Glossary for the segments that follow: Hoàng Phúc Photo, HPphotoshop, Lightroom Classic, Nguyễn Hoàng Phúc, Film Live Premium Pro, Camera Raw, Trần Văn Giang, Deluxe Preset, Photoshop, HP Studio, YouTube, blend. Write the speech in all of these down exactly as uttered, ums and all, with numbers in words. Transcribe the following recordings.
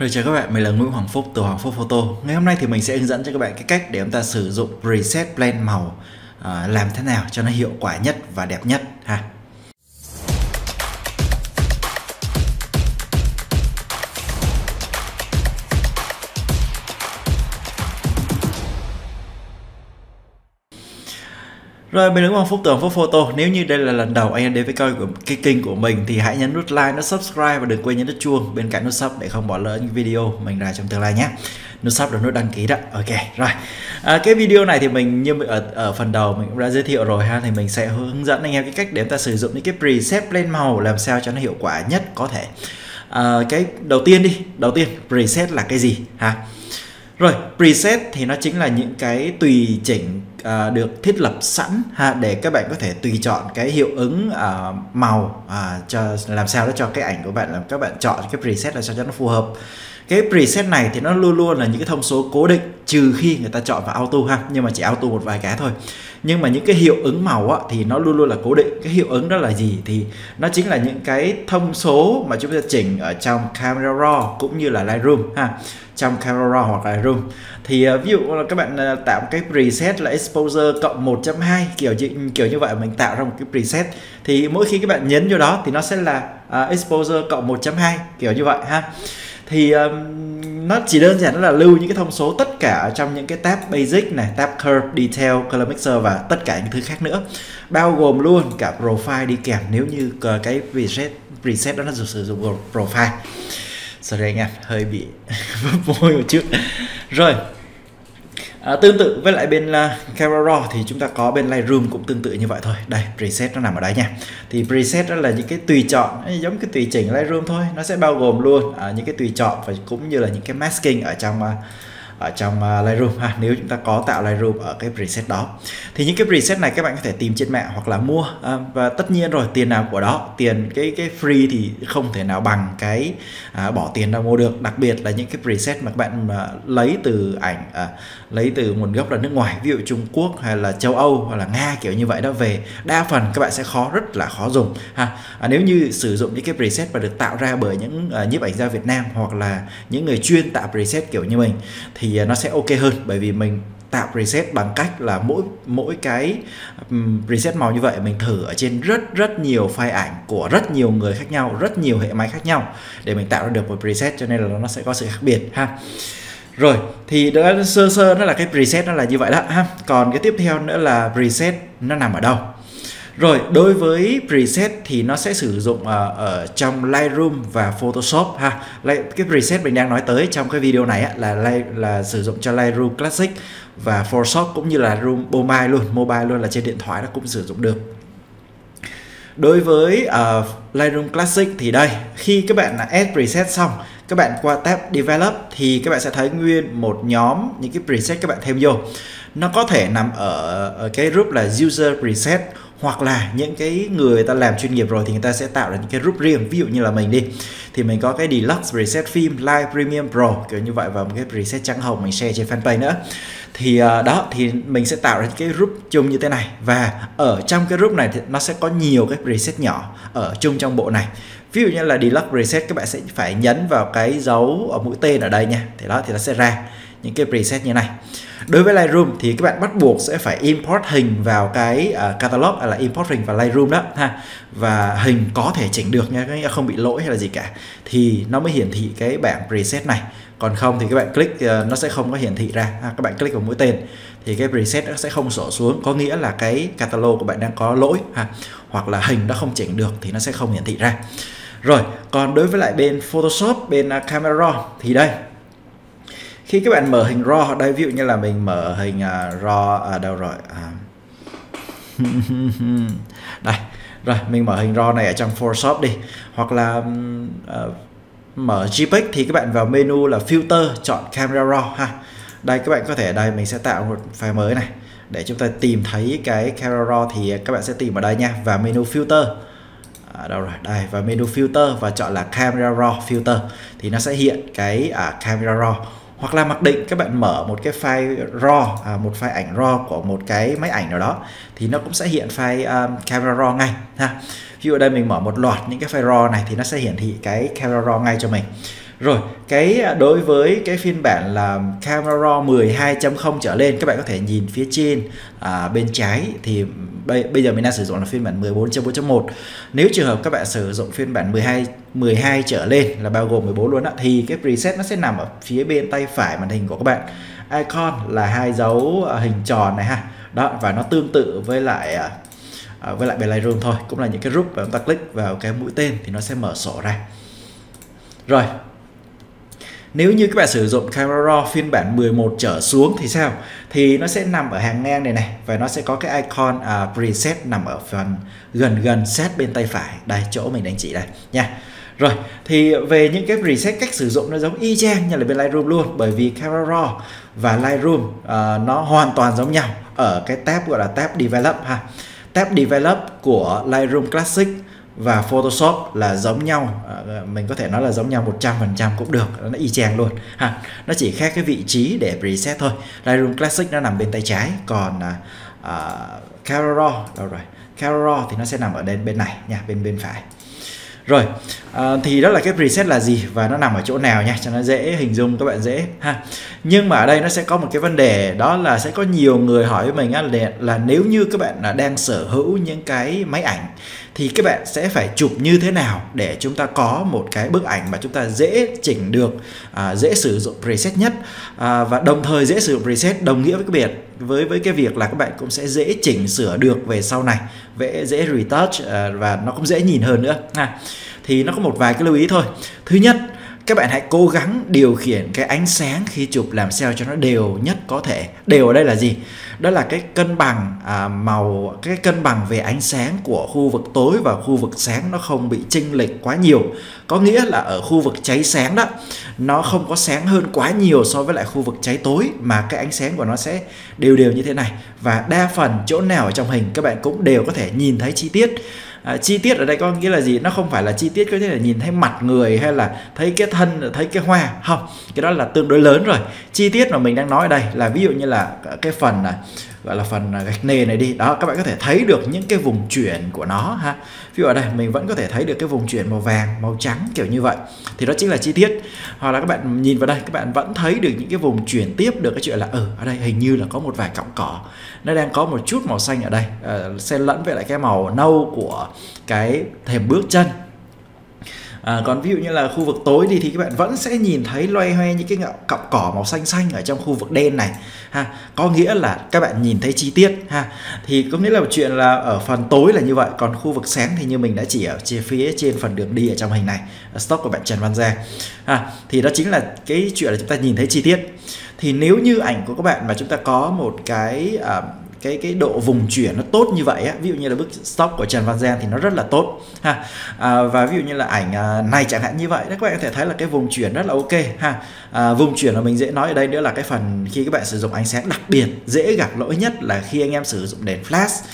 Rồi chào các bạn, mình là Nguyễn Hoàng Phúc từ Hoàng Phúc Photo. Ngày hôm nay thì mình sẽ hướng dẫn cho các bạn cái cách để chúng ta sử dụng preset blend màu à, làm thế nào cho nó hiệu quả nhất và đẹp nhất ha. Rồi, mình là Hoàng Phúc từ Hoàng Phúc Photo. Nếu như đây là lần đầu anh em đến với coi của cái kênh của mình thì hãy nhấn nút like, nút subscribe và đừng quên nhấn nút chuông bên cạnh nút sub để không bỏ lỡ những video mình ra trong tương lai nhé. Nút sub là nút đăng ký đó. Ok, rồi à, cái video này thì mình như ở, ở phần đầu mình cũng đã giới thiệu rồi ha, thì mình sẽ hướng dẫn anh em cái cách để chúng ta sử dụng những cái preset blend màu làm sao cho nó hiệu quả nhất có thể. À, cái đầu tiên đi, đầu tiên preset là cái gì ha? Rồi, preset thì nó chính là những cái tùy chỉnh à, được thiết lập sẵn ha, để các bạn có thể tùy chọn cái hiệu ứng à, màu à, cho làm sao đó cho cái ảnh của bạn, làm các bạn chọn cái preset là sao cho nó phù hợp. Cái preset này thì nó luôn luôn là những cái thông số cố định trừ khi người ta chọn vào auto ha, nhưng mà chỉ auto một vài cái thôi. Nhưng mà những cái hiệu ứng màu á, thì nó luôn luôn là cố định. Cái hiệu ứng đó là gì? Thì nó chính là những cái thông số mà chúng ta chỉnh ở trong Camera Raw cũng như là Lightroom ha. Trong Camera Raw hoặc là Lightroom thì ví dụ là các bạn tạo cái preset là exposure cộng một chấm hai kiểu kiểu như vậy, mình tạo ra một cái preset thì mỗi khi các bạn nhấn vô đó thì nó sẽ là uh, exposure cộng một chấm hai kiểu như vậy ha. Thì um, nó chỉ đơn giản là lưu những cái thông số tất cả trong những cái tab basic này, tab curve, detail, color mixer và tất cả những thứ khác nữa, bao gồm luôn cả profile đi kèm nếu như cái preset preset đó nó sử dụng profile. Sorry anh em, hơi bị môi một chút. Rồi à, tương tự với lại bên uh, Camera Raw thì chúng ta có bên Lightroom cũng tương tự như vậy thôi. Đây, preset nó nằm ở đây nha. Thì preset đó là những cái tùy chọn, giống cái tùy chỉnh Lightroom thôi. Nó sẽ bao gồm luôn à, những cái tùy chọn và cũng như là những cái masking ở trong uh, ở trong uh, Lightroom ha. Nếu chúng ta có tạo Lightroom ở cái preset đó thì những cái preset này các bạn có thể tìm trên mạng hoặc là mua à, và tất nhiên rồi, tiền nào của đó, tiền cái cái free thì không thể nào bằng cái à, bỏ tiền ra mua được, đặc biệt là những cái preset mà các bạn à, lấy từ ảnh à, lấy từ nguồn gốc là nước ngoài, ví dụ Trung Quốc hay là châu Âu hoặc là Nga kiểu như vậy đó, về đa phần các bạn sẽ khó, rất là khó dùng ha. À, nếu như sử dụng những cái preset mà được tạo ra bởi những à, nhiếp ảnh gia Việt Nam hoặc là những người chuyên tạo preset kiểu như mình thì thì nó sẽ ok hơn, bởi vì mình tạo preset bằng cách là mỗi mỗi cái um, preset màu như vậy mình thử ở trên rất rất nhiều file ảnh của rất nhiều người khác nhau, rất nhiều hệ máy khác nhau để mình tạo ra được một preset, cho nên là nó sẽ có sự khác biệt ha. Rồi thì đó, sơ sơ nó là cái preset nó là như vậy đó ha. Còn cái tiếp theo nữa là preset nó nằm ở đâu. Rồi, đối với preset thì nó sẽ sử dụng uh, ở trong Lightroom và Photoshop ha. Cái preset mình đang nói tới trong cái video này á, là, là là sử dụng cho Lightroom Classic và Photoshop cũng như là Lightroom Mobile luôn, Mobile luôn là trên điện thoại nó cũng sử dụng được. Đối với uh, Lightroom Classic thì đây, khi các bạn là add preset xong, các bạn qua tab Develop thì các bạn sẽ thấy nguyên một nhóm những cái preset các bạn thêm vô. Nó có thể nằm ở, ở cái group là User Preset, hoặc là những cái người ta làm chuyên nghiệp rồi thì người ta sẽ tạo ra những cái group riêng. Ví dụ như là mình đi, thì mình có cái Deluxe Preset, Film Live Premium Pro kiểu như vậy, và một cái preset trắng hồng mình share trên fanpage nữa. Thì đó, thì mình sẽ tạo ra những cái group chung như thế này, và ở trong cái group này thì nó sẽ có nhiều cái preset nhỏ ở chung trong bộ này. Ví dụ như là Deluxe Preset, các bạn sẽ phải nhấn vào cái dấu ở mũi tên ở đây nha, thì đó thì nó sẽ ra những cái preset như này. Đối với Lightroom thì các bạn bắt buộc sẽ phải import hình vào cái uh, catalog, hay là import hình vào Lightroom đó ha, và hình có thể chỉnh được nha, không bị lỗi hay là gì cả, thì nó mới hiển thị cái bảng preset này. Còn không thì các bạn click uh, nó sẽ không có hiển thị ra ha. Các bạn click vào mũi tên thì cái preset nó sẽ không sổ xuống, có nghĩa là cái catalog của bạn đang có lỗi ha, hoặc là hình nó không chỉnh được thì nó sẽ không hiển thị ra. Rồi, còn đối với lại bên Photoshop, bên uh, Camera Raw thì đây, khi các bạn mở hình raw đây, ví dụ như là mình mở hình uh, raw ở uh, đâu rồi à. Đây, rồi mình mở hình raw này ở trong Photoshop đi, hoặc là uh, mở JPEG thì các bạn vào menu là filter, chọn Camera Raw ha. Đây, các bạn có thể đây mình sẽ tạo một file mới này để chúng ta tìm thấy cái Camera Raw, thì các bạn sẽ tìm ở đây nha, và menu filter. À, đâu rồi đây, và menu filter và chọn là Camera Raw filter thì nó sẽ hiện cái uh, Camera Raw. Hoặc là mặc định các bạn mở một cái file raw, à, một file ảnh raw của một cái máy ảnh nào đó thì nó cũng sẽ hiện file um, Camera Raw ngay ha. Ví dụ ở đây mình mở một loạt những cái file raw này thì nó sẽ hiển thị cái Camera Raw ngay cho mình. Rồi, cái đối với cái phiên bản là Camera Raw mười hai chấm không trở lên, các bạn có thể nhìn phía trên à, bên trái thì bây, bây giờ mình đang sử dụng là phiên bản mười bốn chấm bốn chấm một. Nếu trường hợp các bạn sử dụng phiên bản mười hai mười hai trở lên là bao gồm mười bốn luôn đó, thì cái preset nó sẽ nằm ở phía bên tay phải màn hình của các bạn. Icon là hai dấu hình tròn này ha. Đó, và nó tương tự với lại với lại bên Lightroom thôi, cũng là những cái group và chúng ta click vào cái mũi tên thì nó sẽ mở sổ ra. Rồi, nếu như các bạn sử dụng Camera Raw phiên bản mười một trở xuống thì sao? Thì nó sẽ nằm ở hàng ngang này này, và nó sẽ có cái icon uh, preset nằm ở phần gần gần sát bên tay phải. Đây, chỗ mình đánh chỉ đây nha. Rồi, thì về những cái preset, cách sử dụng nó giống y chang như là bên Lightroom luôn. Bởi vì Camera Raw và Lightroom uh, nó hoàn toàn giống nhau ở cái tab gọi là tab Develop ha. Tab Develop của Lightroom Classic và Photoshop là giống nhau, mình có thể nói là giống nhau một trăm phần trăm cũng được, nó y chang luôn ha. Nó chỉ khác cái vị trí để preset thôi. Lightroom Classic nó nằm bên tay trái, còn uh, Camera Raw đâu rồi? Camera Raw thì nó sẽ nằm ở bên bên này nha, bên bên phải. Rồi, à, thì đó là cái preset là gì và nó nằm ở chỗ nào nha, cho nó dễ hình dung các bạn dễ ha. Nhưng mà ở đây nó sẽ có một cái vấn đề, đó là sẽ có nhiều người hỏi với mình á, là, là nếu như các bạn đang sở hữu những cái máy ảnh thì các bạn sẽ phải chụp như thế nào để chúng ta có một cái bức ảnh mà chúng ta dễ chỉnh được, à, dễ sử dụng preset nhất, à, và đồng thời dễ sử dụng preset đồng nghĩa với cái biệt với với cái việc là các bạn cũng sẽ dễ chỉnh sửa được về sau này, dễ dễ retouch à, và nó cũng dễ nhìn hơn nữa ha. Thì nó có một vài cái lưu ý thôi. Thứ nhất, các bạn hãy cố gắng điều khiển cái ánh sáng khi chụp làm sao cho nó đều nhất có thể. Đều ở đây là gì? Đó là cái cân bằng à, màu, cái cân bằng về ánh sáng của khu vực tối và khu vực sáng nó không bị chênh lệch quá nhiều. Có nghĩa là ở khu vực cháy sáng đó, nó không có sáng hơn quá nhiều so với lại khu vực cháy tối, mà cái ánh sáng của nó sẽ đều đều như thế này. Và đa phần chỗ nào ở trong hình các bạn cũng đều có thể nhìn thấy chi tiết. À, chi tiết ở đây có nghĩa là gì? Nó không phải là chi tiết có thể là nhìn thấy mặt người hay là thấy cái thân, thấy cái hoa, không, cái đó là tương đối lớn rồi. Chi tiết mà mình đang nói ở đây là ví dụ như là cái phần này, gọi là phần gạch nền này đi đó, các bạn có thể thấy được những cái vùng chuyển của nó ha. Ví dụ ở đây mình vẫn có thể thấy được cái vùng chuyển màu vàng, màu trắng kiểu như vậy, thì đó chính là chi tiết. Hoặc là các bạn nhìn vào đây, các bạn vẫn thấy được những cái vùng chuyển tiếp được cái chuyện là ở ừ, ở đây hình như là có một vài cọng cỏ, nó đang có một chút màu xanh ở đây uh, xen lẫn với lại cái màu nâu của cái thềm bước chân. À, còn ví dụ như là khu vực tối đi thì các bạn vẫn sẽ nhìn thấy loay hoay những cái cọng cỏ màu xanh xanh ở trong khu vực đen này ha. Có nghĩa là các bạn nhìn thấy chi tiết ha. Thì có nghĩa là một chuyện là ở phần tối là như vậy, còn khu vực sáng thì như mình đã chỉ ở chia phía trên phần đường đi ở trong hình này, stock của bạn Trần Văn Giang ha. Thì đó chính là cái chuyện là chúng ta nhìn thấy chi tiết. Thì nếu như ảnh của các bạn mà chúng ta có một cái uh, cái cái độ vùng chuyển nó tốt như vậy á, ví dụ như là bức stock của Trần Văn Giang thì nó rất là tốt ha. À, và ví dụ như là ảnh à, này chẳng hạn như vậy, các bạn có thể thấy là cái vùng chuyển rất là ok ha. À, vùng chuyển mà mình dễ nói ở đây nữa là cái phần khi các bạn sử dụng ánh sáng đặc biệt, dễ gặp lỗi nhất là khi anh em sử dụng đèn flash.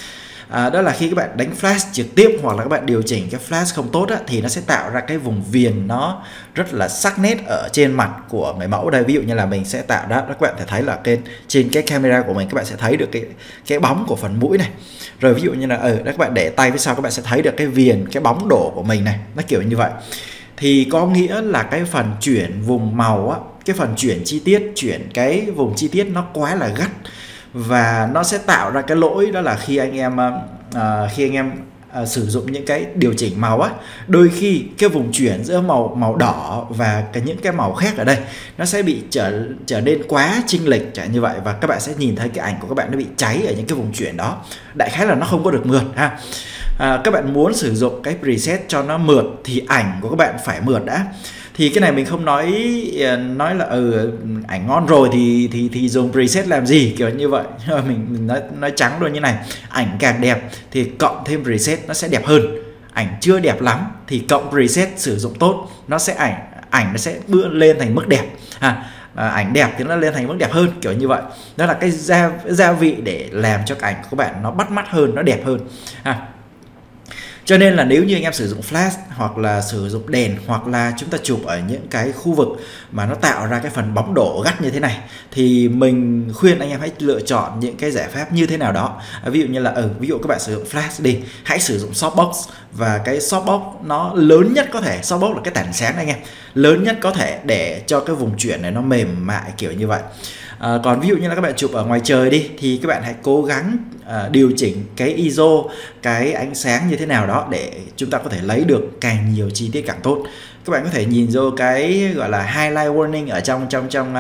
À, đó là khi các bạn đánh flash trực tiếp hoặc là các bạn điều chỉnh cái flash không tốt á, thì nó sẽ tạo ra cái vùng viền nó rất là sắc nét ở trên mặt của người mẫu. Đây ví dụ như là mình sẽ tạo ra, các bạn thể thấy là trên trên cái camera của mình các bạn sẽ thấy được cái cái bóng của phần mũi này. Rồi ví dụ như là ở ừ, các bạn để tay phía sau các bạn sẽ thấy được cái viền, cái bóng đổ của mình này, nó kiểu như vậy. Thì có nghĩa là cái phần chuyển vùng màu á, cái phần chuyển chi tiết, chuyển cái vùng chi tiết nó quá là gắt. Và nó sẽ tạo ra cái lỗi đó là khi anh em à, khi anh em à, sử dụng những cái điều chỉnh màu á, đôi khi cái vùng chuyển giữa màu màu đỏ và cái những cái màu khác ở đây nó sẽ bị trở trở nên quá chênh lệch chẳng như vậy, và các bạn sẽ nhìn thấy cái ảnh của các bạn nó bị cháy ở những cái vùng chuyển đó. Đại khái là nó không có được mượt ha. À, các bạn muốn sử dụng cái preset cho nó mượt thì ảnh của các bạn phải mượt đã. Thì cái này mình không nói nói là ừ, ảnh ngon rồi thì thì thì dùng preset làm gì kiểu như vậy. Mình, mình nói nói trắng luôn như này, ảnh càng đẹp thì cộng thêm preset nó sẽ đẹp hơn. Ảnh chưa đẹp lắm thì cộng preset sử dụng tốt, nó sẽ ảnh ảnh nó sẽ bươn lên thành mức đẹp ha. À, ảnh đẹp thì nó lên thành mức đẹp hơn kiểu như vậy. Đó là cái gia gia vị để làm cho cái ảnh của các bạn nó bắt mắt hơn, nó đẹp hơn ha. Cho nên là nếu như anh em sử dụng flash hoặc là sử dụng đèn hoặc là chúng ta chụp ở những cái khu vực mà nó tạo ra cái phần bóng đổ gắt như thế này thì mình khuyên anh em hãy lựa chọn những cái giải pháp như thế nào đó. À, ví dụ như là ở ừ, ví dụ các bạn sử dụng flash đi, hãy sử dụng softbox và cái softbox nó lớn nhất có thể. Softbox là cái tản sáng anh em. lớn nhất có thể để cho cái vùng chuyển này nó mềm mại kiểu như vậy. À, còn ví dụ như là các bạn chụp ở ngoài trời đi thì các bạn hãy cố gắng à, điều chỉnh cái i ét ô, cái ánh sáng như thế nào đó để chúng ta có thể lấy được càng nhiều chi tiết càng tốt. Các bạn có thể nhìn vô cái gọi là highlight warning ở trong trong trong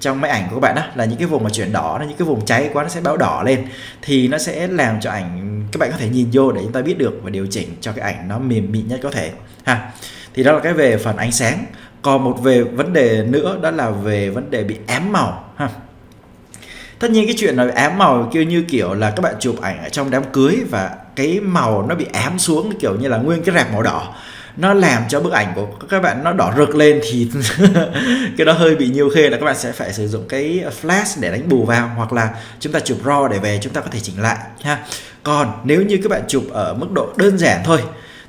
trong máy ảnh của các bạn, đó là những cái vùng mà chuyển đỏ, những cái vùng cháy quá nó sẽ báo đỏ lên, thì nó sẽ làm cho ảnh các bạn có thể nhìn vô để chúng ta biết được và điều chỉnh cho cái ảnh nó mềm mịn nhất có thể ha. Thì đó là cái về phần ánh sáng. Còn một về vấn đề nữa đó là về vấn đề bị ám màu ha. Tất nhiên cái chuyện là ám màu kêu như kiểu là các bạn chụp ảnh ở trong đám cưới và cái màu nó bị ám xuống, kiểu như là nguyên cái rạp màu đỏ, nó làm cho bức ảnh của các bạn nó đỏ rực lên thì cái đó hơi bị nhiều khê, là các bạn sẽ phải sử dụng cái flash để đánh bù vào, hoặc là chúng ta chụp raw để về chúng ta có thể chỉnh lại ha. Còn nếu như các bạn chụp ở mức độ đơn giản thôi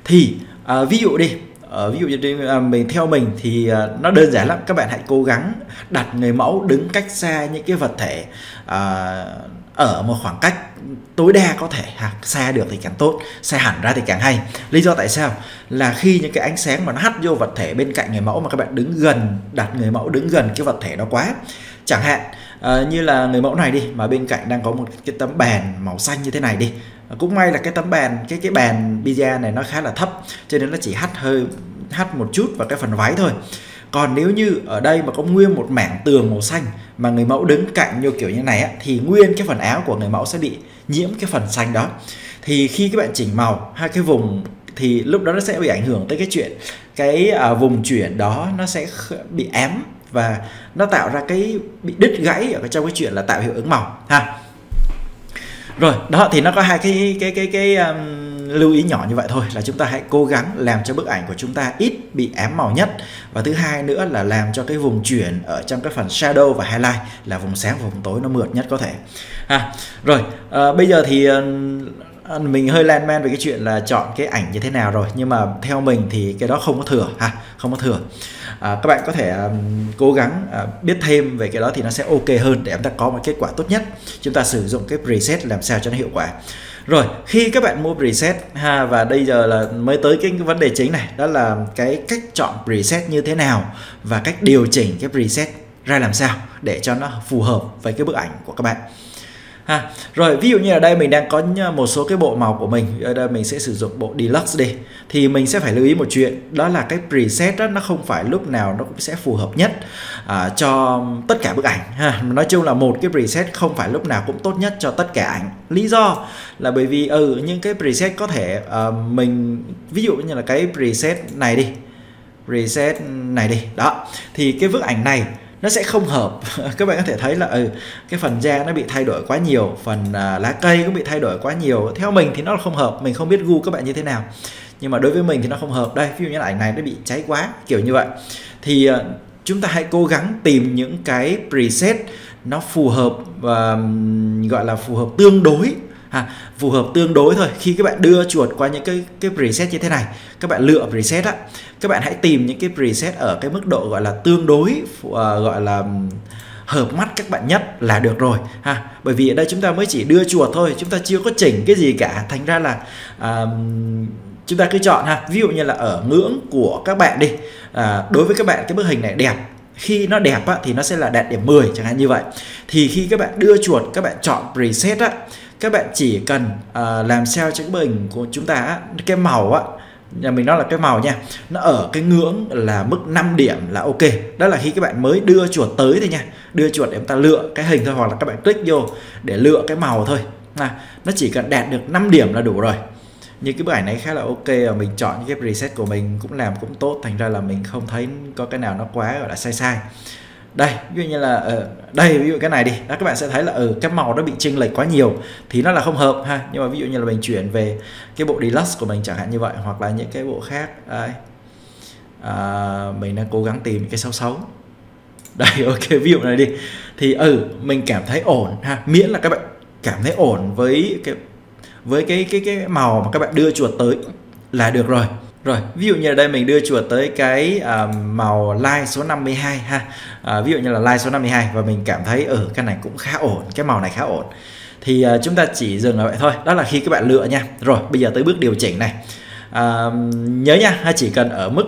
thì à, ví dụ đi à, ví dụ như à, mình theo mình thì à, nó đơn giản lắm, các bạn hãy cố gắng đặt người mẫu đứng cách xa những cái vật thể à, ở một khoảng cách tối đa có thể ha. Xa được thì càng tốt, xa hẳn ra thì càng hay. Lý do tại sao là khi những cái ánh sáng mà nó hắt vô vật thể bên cạnh người mẫu mà các bạn đứng gần, đặt người mẫu đứng gần cái vật thể đó quá, chẳng hạn uh, như là người mẫu này đi mà bên cạnh đang có một cái tấm bàn màu xanh như thế này đi, cũng may là cái tấm bàn cái cái bàn pizza này nó khá là thấp cho nên nó chỉ hắt hơi hắt một chút vào cái phần váy thôi. Còn nếu như ở đây mà có nguyên một mảng tường màu xanh mà người mẫu đứng cạnh như kiểu như này á, thì nguyên cái phần áo của người mẫu sẽ bị nhiễm cái phần xanh đó. Thì khi các bạn chỉnh màu hai cái vùng thì lúc đó nó sẽ bị ảnh hưởng tới cái chuyện cái à, vùng chuyển đó nó sẽ bị ám và nó tạo ra cái bị đứt gãy ở trong cái chuyện là tạo hiệu ứng màu ha. Rồi đó thì nó có hai cái cái cái cái um... lưu ý nhỏ như vậy thôi, là chúng ta hãy cố gắng làm cho bức ảnh của chúng ta ít bị ám màu nhất, và thứ hai nữa là làm cho cái vùng chuyển ở trong cái phần shadow và highlight, là vùng sáng và vùng tối, nó mượt nhất có thể ha. Rồi à, bây giờ thì mình hơi lan man về cái chuyện là chọn cái ảnh như thế nào rồi, nhưng mà theo mình thì cái đó không có thừa ha, không có thừa. À, các bạn có thể um, cố gắng uh, biết thêm về cái đó thì nó sẽ ok hơn để chúng ta có một kết quả tốt nhất. Chúng ta sử dụng cái preset làm sao cho nó hiệu quả. Rồi khi các bạn mua preset ha, và bây giờ là mới tới cái vấn đề chính này, đó là cái cách chọn preset như thế nào và cách điều chỉnh cái preset ra làm sao để cho nó phù hợp với cái bức ảnh của các bạn ha. Rồi ví dụ như ở đây mình đang có một số cái bộ màu của mình, ở đây mình sẽ sử dụng bộ Deluxe đi, thì mình sẽ phải lưu ý một chuyện, đó là cái preset đó, nó không phải lúc nào nó cũng sẽ phù hợp nhất à, cho tất cả bức ảnh ha. Nói chung là một cái preset không phải lúc nào cũng tốt nhất cho tất cả ảnh. Lý do là bởi vì ừ những cái preset có thể à, mình ví dụ như là cái preset này đi, preset này đi đó, thì cái bức ảnh này nó sẽ không hợp. Các bạn có thể thấy là ừ, cái phần da nó bị thay đổi quá nhiều, phần à, lá cây cũng bị thay đổi quá nhiều. Theo mình thì nó không hợp, mình không biết gu các bạn như thế nào, nhưng mà đối với mình thì nó không hợp. Đây, ví dụ như là ảnh này nó bị cháy quá, kiểu như vậy. Thì à, chúng ta hãy cố gắng tìm những cái preset nó phù hợp và gọi là phù hợp tương đối. À, phù hợp tương đối thôi. Khi các bạn đưa chuột qua những cái cái preset như thế này, các bạn lựa preset á, các bạn hãy tìm những cái preset ở cái mức độ gọi là tương đối, uh, gọi là hợp mắt các bạn nhất là được rồi ha. Bởi vì ở đây chúng ta mới chỉ đưa chuột thôi, chúng ta chưa có chỉnh cái gì cả, thành ra là uh, chúng ta cứ chọn ha. Ví dụ như là ở ngưỡng của các bạn đi, uh, đối với các bạn cái bức hình này đẹp, khi nó đẹp á, thì nó sẽ là đạt điểm mười chẳng hạn như vậy. Thì khi các bạn đưa chuột, các bạn chọn preset á, các bạn chỉ cần uh, làm sao cho cái bức ảnh của chúng ta á, cái màu á, nhà mình nói là cái màu nha, nó ở cái ngưỡng là mức năm điểm là ok. Đó là khi các bạn mới đưa chuột tới thôi nha, đưa chuột để chúng ta lựa cái hình thôi, hoặc là các bạn click vô để lựa cái màu thôi à, nó chỉ cần đạt được năm điểm là đủ rồi. Như cái bức ảnh này khá là ok, và mình chọn những cái preset của mình cũng làm cũng tốt, thành ra là mình không thấy có cái nào nó quá gọi là sai sai. Đây, ví dụ như là ở đây, ví dụ cái này đi đó, các bạn sẽ thấy là ở cái màu nó bị chênh lệch quá nhiều thì nó là không hợp ha. Nhưng mà ví dụ như là mình chuyển về cái bộ Deluxe của mình chẳng hạn như vậy, hoặc là những cái bộ khác đây. À, mình đang cố gắng tìm cái xấu xấu đây, ok ví dụ này đi, thì ừ mình cảm thấy ổn ha, miễn là các bạn cảm thấy ổn với cái với cái cái cái màu mà các bạn đưa chuột tới là được rồi. Rồi, ví dụ như ở đây mình đưa chuột tới cái uh, màu line số năm mươi hai ha. Uh, ví dụ như là line số năm mươi hai và mình cảm thấy ở ừ, cái này cũng khá ổn, cái màu này khá ổn. Thì uh, chúng ta chỉ dừng ở vậy thôi. Đó là khi các bạn lựa nha. Rồi, bây giờ tới bước điều chỉnh này. à, nhớ nha, chỉ cần ở mức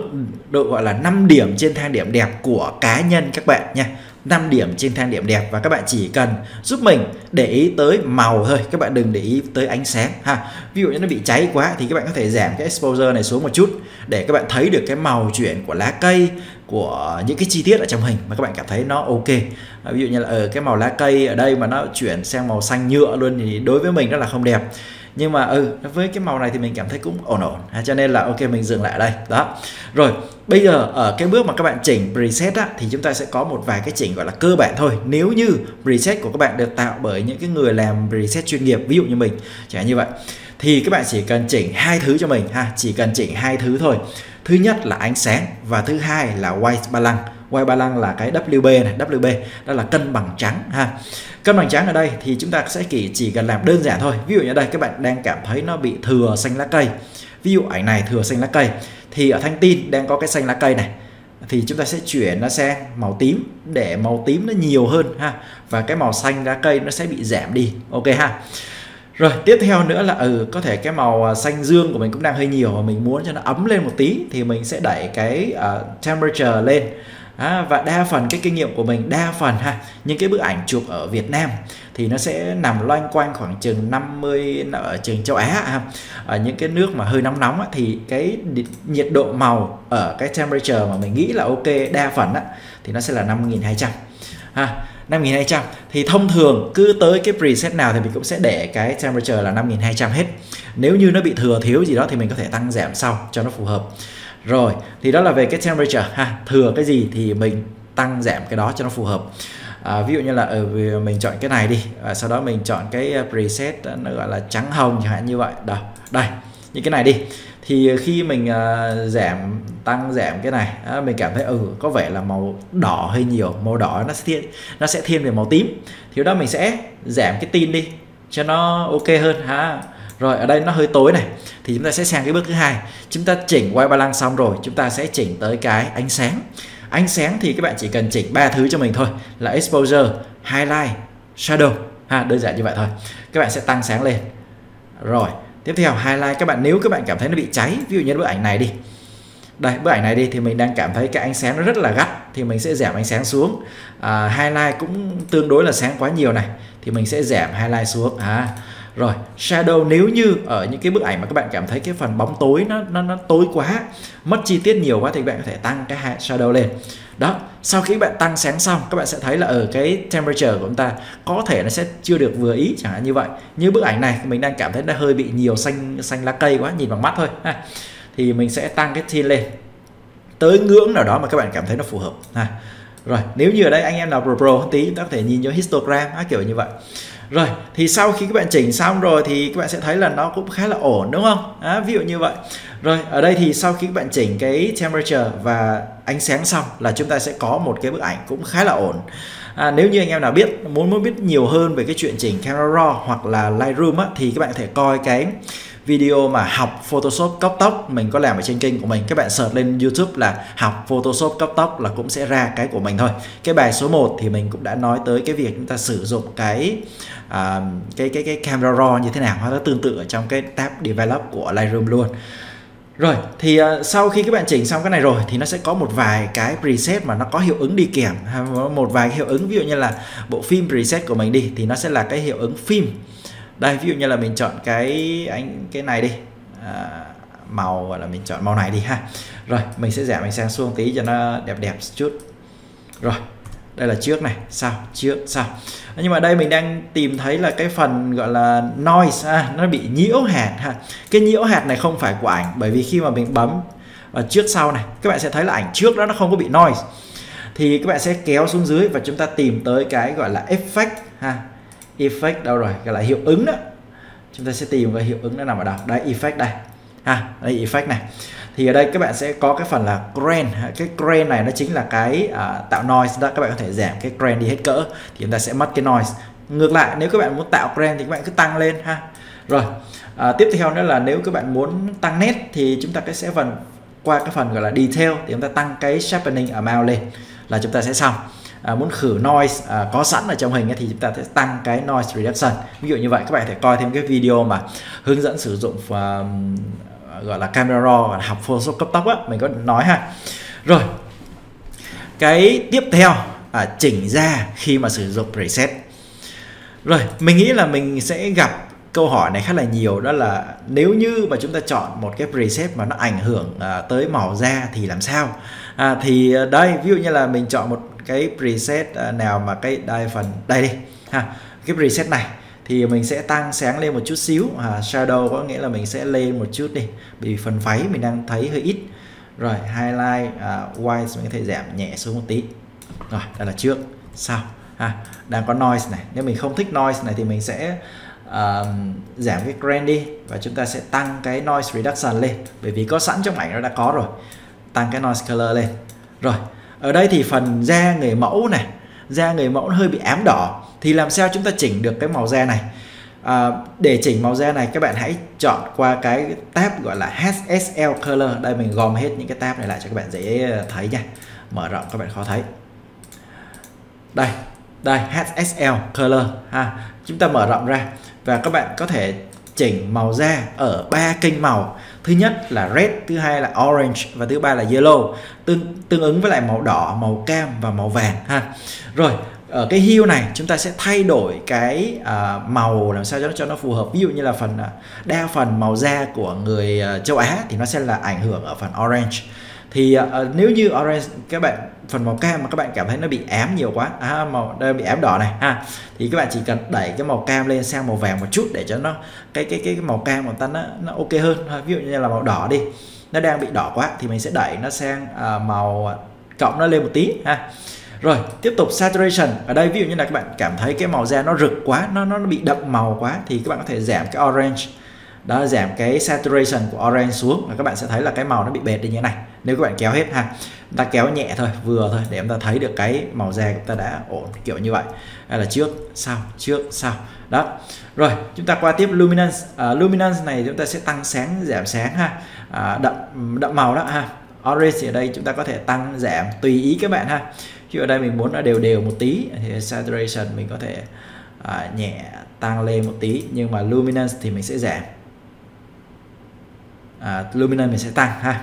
độ gọi là năm điểm trên thang điểm đẹp của cá nhân các bạn nha, năm điểm trên thang điểm đẹp, và các bạn chỉ cần giúp mình để ý tới màu thôi, các bạn đừng để ý tới ánh sáng ha. Ví dụ như nó bị cháy quá thì các bạn có thể giảm cái exposure này xuống một chút để các bạn thấy được cái màu chuyển của lá cây, của những cái chi tiết ở trong hình mà các bạn cảm thấy nó ok. Ví dụ như là ở cái màu lá cây ở đây mà nó chuyển sang màu xanh nhựa luôn thì đối với mình rất là không đẹp, nhưng mà ừ với cái màu này thì mình cảm thấy cũng ổn ổn ha, cho nên là ok mình dừng lại đây đó. Rồi bây giờ ở cái bước mà các bạn chỉnh preset á, thì chúng ta sẽ có một vài cái chỉnh gọi là cơ bản thôi, nếu như preset của các bạn được tạo bởi những cái người làm preset chuyên nghiệp, ví dụ như mình chẳng hạn như vậy, thì các bạn chỉ cần chỉnh hai thứ cho mình ha, chỉ cần chỉnh hai thứ thôi. Thứ nhất là ánh sáng và thứ hai là white balance. White balance là cái W B này, W B đó là cân bằng trắng ha. Cân bằng trắng ở đây thì chúng ta sẽ chỉ chỉ cần làm đơn giản thôi. Ví dụ như đây các bạn đang cảm thấy nó bị thừa xanh lá cây. Ví dụ ảnh này thừa xanh lá cây thì ở thanh tin đang có cái xanh lá cây này, thì chúng ta sẽ chuyển nó sang màu tím để màu tím nó nhiều hơn ha, và cái màu xanh lá cây nó sẽ bị giảm đi. Ok ha. Rồi tiếp theo nữa là ừ, có thể cái màu xanh dương của mình cũng đang hơi nhiều và mình muốn cho nó ấm lên một tí thì mình sẽ đẩy cái uh, temperature lên. À, và đa phần cái kinh nghiệm của mình, đa phần ha, những cái bức ảnh chụp ở Việt Nam thì nó sẽ nằm loanh quanh khoảng chừng năm mươi ở trường châu Á ha. Ở những cái nước mà hơi nóng nóng á, thì cái nhiệt độ màu ở cái temperature mà mình nghĩ là ok đa phần á, thì nó sẽ là năm nghìn hai trăm ha. năm nghìn hai trăm thì thông thường cứ tới cái preset nào thì mình cũng sẽ để cái temperature là năm nghìn hai trăm hết. Nếu như nó bị thừa thiếu gì đó thì mình có thể tăng giảm sau cho nó phù hợp. Rồi thì đó là về cái temperature ha, thừa cái gì thì mình tăng giảm cái đó cho nó phù hợp. À, ví dụ như là ở mình chọn cái này đi, à, sau đó mình chọn cái preset nó gọi là trắng hồng chẳng hạn như vậy đó. Đây những cái này đi, thì khi mình à, giảm tăng giảm cái này à, mình cảm thấy ừ có vẻ là màu đỏ hơi nhiều, màu đỏ nó sẽ thiên, nó sẽ thiên về màu tím, thì đó mình sẽ giảm cái tin đi cho nó ok hơn ha. Rồi ở đây nó hơi tối này thì chúng ta sẽ sang cái bước thứ hai, chúng ta chỉnh white balance xong rồi chúng ta sẽ chỉnh tới cái ánh sáng. Ánh sáng thì các bạn chỉ cần chỉnh ba thứ cho mình thôi, là exposure, highlight, shadow ha, đơn giản như vậy thôi. Các bạn sẽ tăng sáng lên. Rồi tiếp theo highlight, các bạn nếu các bạn cảm thấy nó bị cháy, ví dụ như bức ảnh này đi, đây bức ảnh này đi thì mình đang cảm thấy cái ánh sáng nó rất là gắt thì mình sẽ giảm ánh sáng xuống. À, highlight cũng tương đối là sáng quá nhiều này thì mình sẽ giảm highlight xuống à. Rồi shadow, nếu như ở những cái bức ảnh mà các bạn cảm thấy cái phần bóng tối nó nó, nó tối quá, mất chi tiết nhiều quá thì các bạn có thể tăng cái shadow lên. Đó, sau khi bạn tăng sáng xong các bạn sẽ thấy là ở cái temperature của chúng ta có thể nó sẽ chưa được vừa ý chẳng hạn như vậy. Như bức ảnh này mình đang cảm thấy nó hơi bị nhiều xanh xanh lá cây quá, nhìn bằng mắt thôi ha. Thì mình sẽ tăng cái tin lên tới ngưỡng nào đó mà các bạn cảm thấy nó phù hợp ha. Rồi, nếu như ở đây anh em nào pro pro tí chúng ta có thể nhìn vô histogram á, kiểu như vậy. Rồi, thì sau khi các bạn chỉnh xong rồi thì các bạn sẽ thấy là nó cũng khá là ổn đúng không? À, ví dụ như vậy. Rồi, ở đây thì sau khi các bạn chỉnh cái temperature và ánh sáng xong là chúng ta sẽ có một cái bức ảnh cũng khá là ổn. À, nếu như anh em nào biết muốn muốn biết nhiều hơn về cái chuyện chỉnh Camera Raw hoặc là Lightroom á, thì các bạn có thể coi cái video mà học Photoshop cắt tóc mình có làm ở trên kênh của mình. Các bạn search lên YouTube là học Photoshop cắt tóc là cũng sẽ ra cái của mình thôi. Cái bài số một thì mình cũng đã nói tới cái việc chúng ta sử dụng cái à, cái cái cái Camera Raw như thế nào, nó tương tự ở trong cái tab Develop của Lightroom luôn. Rồi thì uh, sau khi các bạn chỉnh xong cái này rồi thì nó sẽ có một vài cái preset mà nó có hiệu ứng đi kèm, một vài hiệu ứng. Ví dụ như là bộ phim preset của mình đi thì nó sẽ là cái hiệu ứng phim. Đây ví dụ như là mình chọn cái ánh cái này đi, à, màu gọi là mình chọn màu này đi ha. Rồi mình sẽ giảm mình sang xuống tí cho nó đẹp đẹp chút. Rồi đây là trước này, sau, trước, sau. Nhưng mà đây mình đang tìm thấy là cái phần gọi là noise ha, nó bị nhiễu hạt ha. Cái nhiễu hạt này không phải của ảnh, bởi vì khi mà mình bấm ở trước sau này các bạn sẽ thấy là ảnh trước đó nó không có bị noise. Thì các bạn sẽ kéo xuống dưới và chúng ta tìm tới cái gọi là effect ha. Effect đâu rồi, gọi là hiệu ứng đó. Chúng ta sẽ tìm về hiệu ứng nó nằm ở đâu. Đây effect đây ha, đây effect này. Thì ở đây các bạn sẽ có cái phần là grain. Cái grain này nó chính là cái à, tạo noise đó. Các bạn có thể giảm cái grain đi hết cỡ thì chúng ta sẽ mất cái noise. Ngược lại nếu các bạn muốn tạo grain thì các bạn cứ tăng lên ha. Rồi à, tiếp theo nữa là nếu các bạn muốn tăng nét thì chúng ta sẽ phần qua cái phần gọi là detail thì chúng ta tăng cái sharpening amount lên là chúng ta sẽ xong. À, muốn khử noise à, có sẵn ở trong hình thì chúng ta sẽ tăng cái noise reduction. Ví dụ như vậy các bạn có thể coi thêm cái video mà hướng dẫn sử dụng uh, gọi là Camera Raw, gọi là học Photoshop cấp tốc á, mình có nói ha. Rồi cái tiếp theo à, chỉnh ra khi mà sử dụng preset. Rồi mình nghĩ là mình sẽ gặp câu hỏi này khá là nhiều, đó là nếu như mà chúng ta chọn một cái preset mà nó ảnh hưởng à, tới màu da thì làm sao? À, thì đây, ví dụ như là mình chọn một cái preset à, nào mà cái đây phần đây đi ha, cái preset này thì mình sẽ tăng sáng lên một chút xíu, à, shadow có nghĩa là mình sẽ lên một chút đi, vì phần váy mình đang thấy hơi ít. Rồi highlight à, white mình có thể giảm nhẹ xuống một tí. Rồi đây là trước sau ha, đang có noise này, nếu mình không thích noise này thì mình sẽ Uh, giảm cái grand đi và chúng ta sẽ tăng cái noise reduction lên, bởi vì có sẵn trong ảnh nó đã có rồi. Tăng cái noise color lên. Rồi ở đây thì phần da người mẫu này, da người mẫu hơi bị ám đỏ, thì làm sao chúng ta chỉnh được cái màu da này? uh, Để chỉnh màu da này các bạn hãy chọn qua cái tab gọi là hát ét lờ Color. Đây mình gom hết những cái tab này lại cho các bạn dễ thấy nha, mở rộng các bạn khó thấy. Đây, đây hát ét lờ Color ha. Chúng ta mở rộng ra và các bạn có thể chỉnh màu da ở ba kênh màu. Thứ nhất là red, thứ hai là orange và thứ ba là yellow, tương tương ứng với lại màu đỏ, màu cam và màu vàng ha. Rồi ở cái hue này chúng ta sẽ thay đổi cái à, màu làm sao cho nó cho nó phù hợp. Ví dụ như là phần đa phần màu da của người châu Á thì nó sẽ là ảnh hưởng ở phần orange. Thì à, nếu như orange các bạn, phần màu cam mà các bạn cảm thấy nó bị ám nhiều quá, à, màu đây bị ám đỏ này ha, thì các bạn chỉ cần đẩy cái màu cam lên sang màu vàng một chút để cho nó cái cái cái màu cam của ta nó nó ok hơn. Ví dụ như là màu đỏ đi, nó đang bị đỏ quá thì mình sẽ đẩy nó sang à, màu cộng nó lên một tí ha. Rồi tiếp tục saturation, ở đây ví dụ như là các bạn cảm thấy cái màu da nó rực quá, nó nó bị đậm màu quá thì các bạn có thể giảm cái orange đó, giảm cái saturation của orange xuống là các bạn sẽ thấy là cái màu nó bị bệt đi như thế này. Nếu các bạn kéo hết ha, ta kéo nhẹ thôi, vừa thôi để em ta thấy được cái màu da của ta đã ổn, kiểu như vậy. Đây là trước sau trước sau đó. Rồi chúng ta qua tiếp luminance. à, luminance này chúng ta sẽ tăng sáng giảm sáng ha, à, đậm đậm màu đó ha. Orange thì ở đây chúng ta có thể tăng giảm tùy ý các bạn ha, chứ ở đây mình muốn nó đều đều một tí thì saturation mình có thể à, nhẹ tăng lên một tí, nhưng mà luminance thì mình sẽ giảm. À, luminance mình sẽ tăng ha.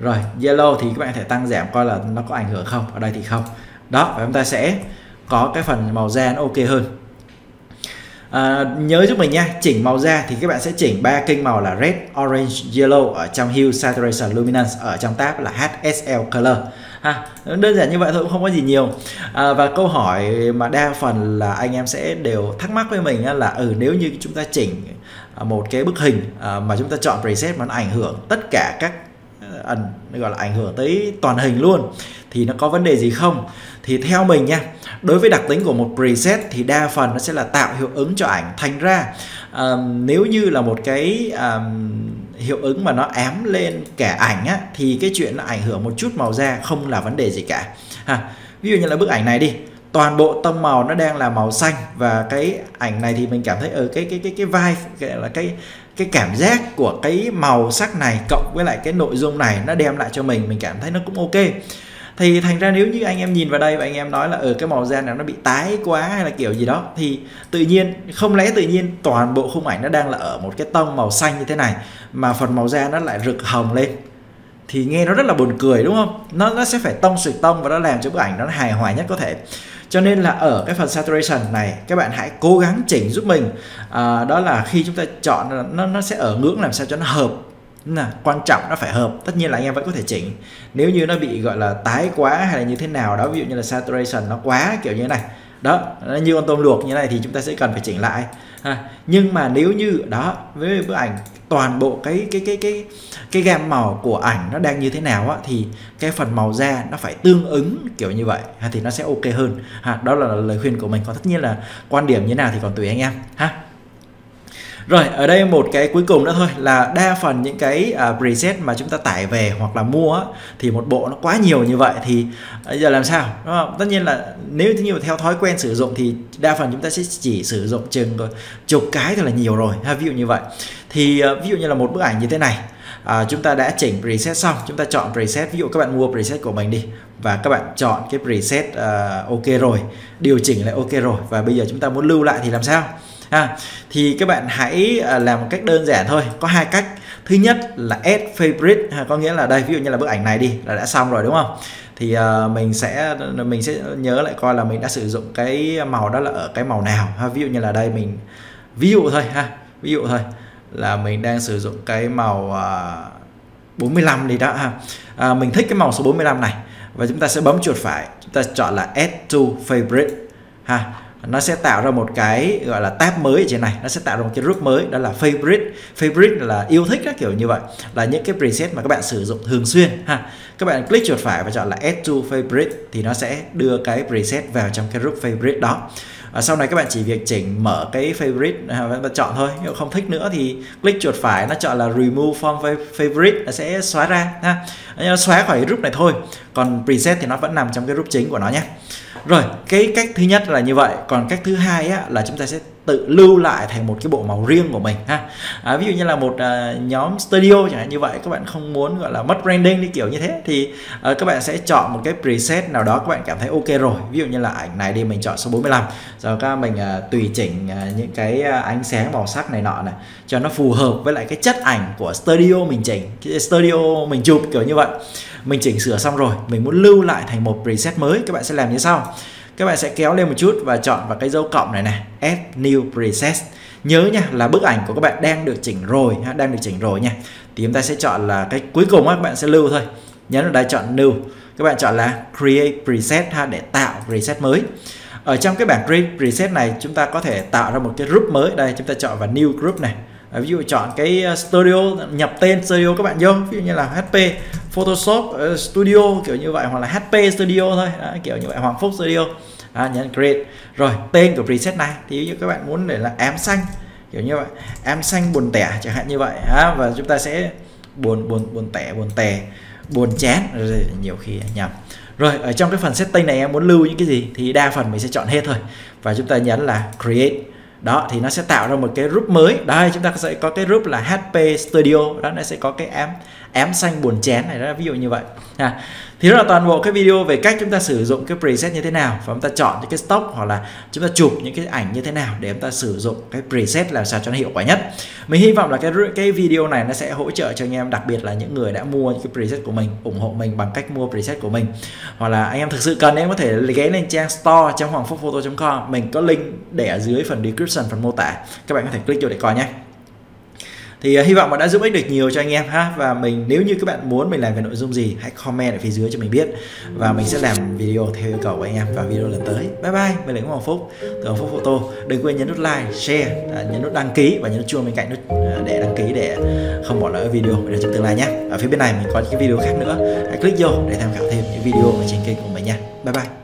Rồi yellow thì các bạn có thể tăng giảm coi là nó có ảnh hưởng không, ở đây thì không đó, và chúng ta sẽ có cái phần màu da nó ok hơn. à, nhớ giúp mình nha, chỉnh màu da thì các bạn sẽ chỉnh ba kênh màu là red, orange, yellow ở trong hue, saturation, luminance ở trong tab là hát ét lờ Color ha. Đơn giản như vậy thôi, cũng không có gì nhiều. à, và câu hỏi mà đa phần là anh em sẽ đều thắc mắc với mình là ừ nếu như chúng ta chỉnh một cái bức hình mà chúng ta chọn preset mà nó ảnh hưởng tất cả các ảnh, gọi là ảnh hưởng tới toàn hình luôn thì nó có vấn đề gì không? Thì theo mình nha, đối với đặc tính của một preset thì đa phần nó sẽ là tạo hiệu ứng cho ảnh, thành ra um, nếu như là một cái um, hiệu ứng mà nó ám lên cả ảnh á, thì cái chuyện nó ảnh hưởng một chút màu da không là vấn đề gì cả ha. Ví dụ như là bức ảnh này đi, toàn bộ tông màu nó đang là màu xanh và cái ảnh này thì mình cảm thấy ở ừ, cái cái cái cái vai là cái cái cảm giác của cái màu sắc này cộng với lại cái nội dung này nó đem lại cho mình mình cảm thấy nó cũng ok. Thì thành ra nếu như anh em nhìn vào đây và anh em nói là ở ừ, cái màu da nào nó bị tái quá hay là kiểu gì đó, thì tự nhiên không lẽ tự nhiên toàn bộ khung ảnh nó đang là ở một cái tông màu xanh như thế này mà phần màu da nó lại rực hồng lên thì nghe nó rất là buồn cười đúng không? Nó nó sẽ phải tông suyệt tông và nó làm cho bức ảnh nó hài hòa nhất có thể. Cho nên là ở cái phần saturation này các bạn hãy cố gắng chỉnh giúp mình, à, đó là khi chúng ta chọn nó nó sẽ ở ngưỡng làm sao cho nó hợp. Là quan trọng nó phải hợp, tất nhiên là anh em vẫn có thể chỉnh nếu như nó bị gọi là tái quá hay là như thế nào đó. Ví dụ như là saturation nó quá kiểu như thế này đó, nó như con tôm luộc như thế này thì chúng ta sẽ cần phải chỉnh lại ha. Nhưng mà nếu như đó với bức ảnh toàn bộ cái cái cái cái cái gam màu của ảnh nó đang như thế nào á, thì cái phần màu da nó phải tương ứng kiểu như vậy ha, thì nó sẽ ok hơn ha. Đó là lời khuyên của mình, còn tất nhiên là quan điểm như thế nào thì còn tùy anh em ha. Rồi ở đây một cái cuối cùng nữa thôi là đa phần những cái uh, preset mà chúng ta tải về hoặc là mua á, thì một bộ nó quá nhiều như vậy thì bây giờ làm sao đúng không? Tất nhiên là nếu như mà theo thói quen sử dụng thì đa phần chúng ta sẽ chỉ sử dụng chừng chục cái thôi là nhiều rồi ha, ví dụ như vậy. Thì uh, ví dụ như là một bức ảnh như thế này, À, chúng ta đã chỉnh preset xong, chúng ta chọn preset, ví dụ các bạn mua preset của mình đi và các bạn chọn cái preset uh, ok rồi, điều chỉnh lại ok rồi và bây giờ chúng ta muốn lưu lại thì làm sao? À, thì các bạn hãy làm một cách đơn giản thôi, có hai cách. Thứ nhất là add favorite, có nghĩa là đây, ví dụ như là bức ảnh này đi là đã xong rồi đúng không? Thì uh, mình sẽ mình sẽ nhớ lại coi là mình đã sử dụng cái màu đó là ở cái màu nào ha. Ví dụ như là đây mình ví dụ thôi ha, ví dụ thôi là mình đang sử dụng cái màu uh, bốn mươi lăm đi đó ha. À, mình thích cái màu số bốn mươi lăm này và chúng ta sẽ bấm chuột phải, chúng ta chọn là add to favorite ha. Nó sẽ tạo ra một cái gọi là tab mới ở trên này, nó sẽ tạo ra một cái group mới, đó là favorite. Favorite là yêu thích, các kiểu như vậy, là những cái preset mà các bạn sử dụng thường xuyên ha. Các bạn click chuột phải và chọn là add to favorite thì nó sẽ đưa cái preset vào trong cái group favorite đó. À, sau này các bạn chỉ việc chỉnh mở cái favorite và chọn thôi. Nếu không thích nữa thì click chuột phải, nó chọn là remove from favorite, nó sẽ xóa ra ha. Nó xóa khỏi group này thôi, còn preset thì nó vẫn nằm trong cái group chính của nó nhé. Rồi, cái cách thứ nhất là như vậy. Còn cách thứ hai á, là chúng ta sẽ tự lưu lại thành một cái bộ màu riêng của mình ha. À, ví dụ như là một à, nhóm studio chẳng hạn như vậy, các bạn không muốn gọi là mất branding đi, kiểu như thế thì à, các bạn sẽ chọn một cái preset nào đó các bạn cảm thấy ok rồi. Ví dụ như là ảnh này đi, mình chọn số bốn mươi lăm, rồi các mình à, tùy chỉnh à, những cái ánh sáng màu sắc này nọ này cho nó phù hợp với lại cái chất ảnh của studio mình chỉnh, cái studio mình chụp, kiểu như vậy. Mình chỉnh sửa xong rồi, mình muốn lưu lại thành một preset mới, các bạn sẽ làm như sau. Các bạn sẽ kéo lên một chút và chọn vào cái dấu cộng này này, Add New Preset. Nhớ nha, là bức ảnh của các bạn đang được chỉnh rồi, đang được chỉnh rồi nha. Thì chúng ta sẽ chọn là cái cuối cùng các bạn sẽ lưu thôi. Nhấn vào đây, chọn New. Các bạn chọn là Create Preset ha, để tạo preset mới. Ở trong cái bảng Create Preset này, chúng ta có thể tạo ra một cái group mới. Đây, chúng ta chọn vào New Group này. Ví dụ chọn cái studio, nhập tên studio các bạn vô, ví dụ như là hát pê Photoshop uh, Studio, kiểu như vậy, hoặc là hát pê Studio thôi. Đó, kiểu như vậy, Hoàng Phúc Studio. Đó, nhấn create. Rồi, tên của preset này thì ví dụ các bạn muốn để là ám xanh, kiểu như vậy, ám xanh buồn tẻ chẳng hạn như vậy. Đó, và chúng ta sẽ buồn buồn buồn tẻ buồn tẻ buồn chán, rồi nhiều khi nhầm. Rồi, ở trong cái phần setting này em muốn lưu những cái gì thì đa phần mình sẽ chọn hết thôi. Và chúng ta nhấn là create. Đó, thì nó sẽ tạo ra một cái group mới. Đây, chúng ta sẽ có cái group là hát pê Studio. Đó, nó sẽ có cái ám ám xanh buồn chén này đó, ví dụ như vậy à. Thì đó là toàn bộ cái video về cách chúng ta sử dụng cái preset như thế nào, và chúng ta chọn những cái stock hoặc là chúng ta chụp những cái ảnh như thế nào để chúng ta sử dụng cái preset làm sao cho nó hiệu quả nhất. Mình hy vọng là cái cái video này nó sẽ hỗ trợ cho anh em, đặc biệt là những người đã mua những cái preset của mình, ủng hộ mình bằng cách mua preset của mình. Hoặc là anh em thực sự cần, em có thể ghé lên trang store trong hoàng phúc photo chấm com, mình có link để ở dưới phần description, phần mô tả, các bạn có thể click vô để coi nhé. Thì hy vọng mà đã giúp ích được nhiều cho anh em ha. Và mình, nếu như các bạn muốn mình làm về nội dung gì, hãy comment ở phía dưới cho mình biết, và mình sẽ làm video theo yêu cầu của anh em vào video lần tới. Bye bye, mình là Nguyễn Hoàng Phúc từ Hoàng Phúc Photo. Đừng quên nhấn nút like, share, nhấn nút đăng ký và nhấn nút chuông bên cạnh nút để đăng ký để không bỏ lỡ video để trong tương lai nhé. Ở phía bên này mình có những cái video khác nữa, hãy click vô để tham khảo thêm những video ở trên kênh của mình nha. Bye bye.